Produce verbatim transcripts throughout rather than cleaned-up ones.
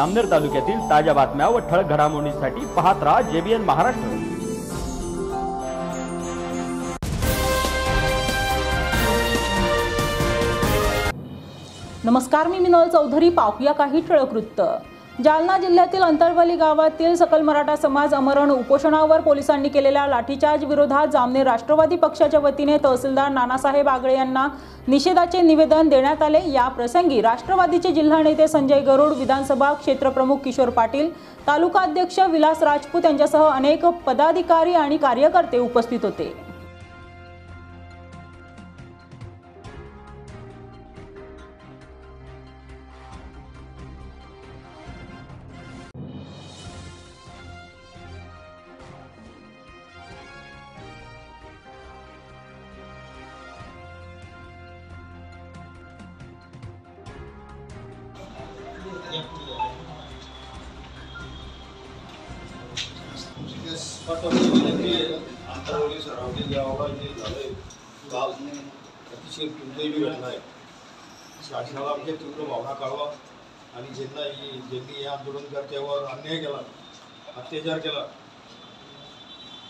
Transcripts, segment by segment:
अमनेर तालुक्यातील ताज्या बातम्या व ठळक घडामोडींसाठी पाहत रहा जेबीएन महाराष्ट्र। नमस्कार, मी मिनल चौधरी। पाहूया काही ठळक वृत्त। जालना जिल्ह्यातील अंतरवली गावातील सकल मराठा समाज आमरण उपोषणावर पोलिसांनी केलेल्या लाठीचार्ज विरोधात जामनेर राष्ट्रवादी पक्षाच्या वतीने तहसीलदार नानासाहेब आगळे यांना निषेधाचे निवेदन देण्यात आले। या प्रसंगी राष्ट्रवादीचे जिल्हा नेते संजय गरुड, विधानसभा क्षेत्रप्रमुख किशोर पाटील, तालुका अध्यक्ष विलास राजपूत यांच्यासह अनेक पदाधिकारी आणि कार्यकर्ते उपस्थित होते। अंतरवली सराउंडिंग गावाला जे झाले काल अतिशय दुर्दैवी घटना आहे। शासनाला आमच्या तीव्र भावना कळवा आणि ज्यांना ज्यांनी हे आंदोलनकर्त्यावर अन्याय केला, अत्याचार केला,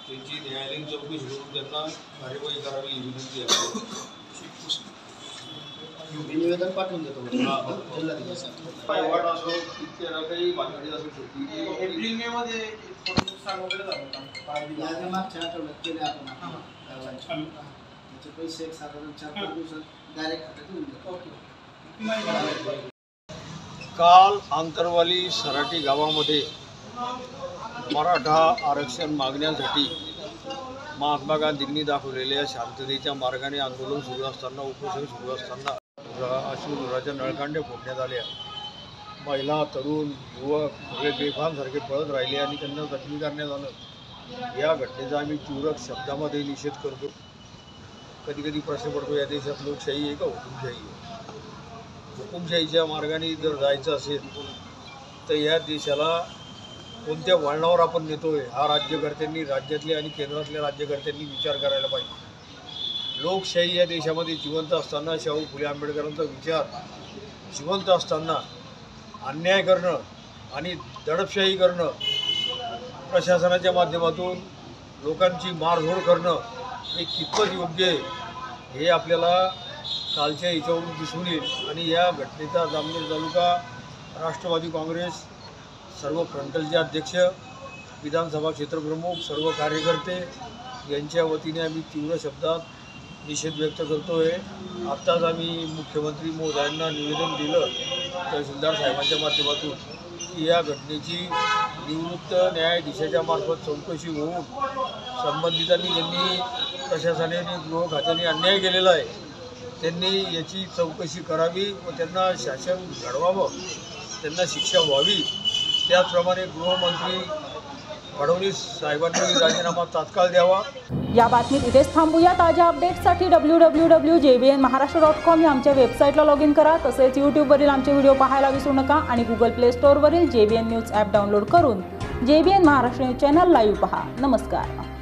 त्यांची न्यायालयीन चौकशी करून त्यांना कार्यवाही करावी ही विनंती आहे। निवेदन पाठवून देतो पायवाट असो इतक्या काही मागणी असू शकते। एप्रिल मे मध्ये सांगवलं जातं मागच्या आठवड्यात केले आपण त्याचे पैसे एक साधारण चार पाच दिवसात डायरेक्ट खात्यात येऊन जातात। काल आंतरवाली सराटी गावामध्ये मराठा आरक्षण मागण्यासाठी महात्मा गांधींनी दाखवलेल्या शांततेच्या मार्गाने आंदोलन सुरू असताना उपोषण सुरू असताना अश्रूधुराच्या नळकांड्या फोडण्यात आल्या। महिला, तरुण, युवक सगळे बेफामसारखे पळत राहिले आणि त्यांना जखमी करण्यात आलं। या घटनेचा आम्ही चुरक शब्दामध्ये निषेध करतो। कधी कधी प्रश्न पडतो, या देशात लोकशाही आहे का हुकुमशाही आहे? हुकुमशाहीच्या मार्गाने जर जायचं असेल तर या देशाला कोणत्या वळणावर आपण नेतोय हा राज्यकर्त्यांनी, राज्यातल्या आणि केंद्रातल्या राज्यकर्त्यांनी विचार करायला पाहिजे। लोकशाही या देशामध्ये जिवंत असताना, शाहू फुले आंबेडकरांचा विचार जिवंत असताना अन्याय करणं आणि दडपशाही करणं, प्रशासनाच्या माध्यमातून लोकांची मारझोड करणं हे कितपत योग्य आहे हे आपल्याला कालच्या याच्यावरून दिसून येईल। आणि या घटनेचा जामनेर तालुका राष्ट्रवादी काँग्रेस सर्व फ्रंटलचे अध्यक्ष, विधानसभा क्षेत्रप्रमुख, सर्व कार्यकर्ते यांच्या वतीने आम्ही तीव्र शब्दात निषेध व्यक्त करतो आहे। आत्ताच आम्ही मुख्यमंत्री महोदयांना निवेदन दिलं तहसीलदार साहेबांच्या माध्यमातून की या घटनेची निवृत्त न्यायाधीशाच्या मार्फत चौकशी होऊन संबंधितांनी, ज्यांनी प्रशासनाने, गृह खात्याने अन्याय केलेला आहे त्यांनी याची चौकशी करावी व त्यांना शासन घडवावं, त्यांना शिक्षा व्हावी। त्याचप्रमाणे गृहमंत्री फडणवीस साहेबांनी राजीनामा तात्काळ द्यावा। या बातमीत इथेच थांबूया। ताज्या अपडेट्ससाठी W W W JBN Maharashtra dot com या आमच्या वेबसाईटला लॉग इन करा। तसेच यूट्यूबवरील आमचे व्हिडिओ पाहायला विसरू नका आणि गुगल प्ले स्टोअरवरील जेबीएन न्यूज ॲप डाउनलोड करून JBN Maharashtra news channel live पहा। नमस्कार।